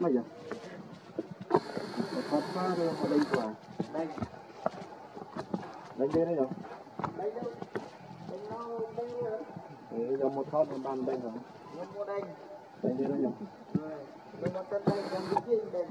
Vaya, papá para la película. Đây đây rồi. Đây đâu? Bên đâu đây rồi? Ừ, giờ một thon một bàn đây rồi. Một cô đây. Đây đây rồi. Rồi, bên một tên đây, bên kia đây.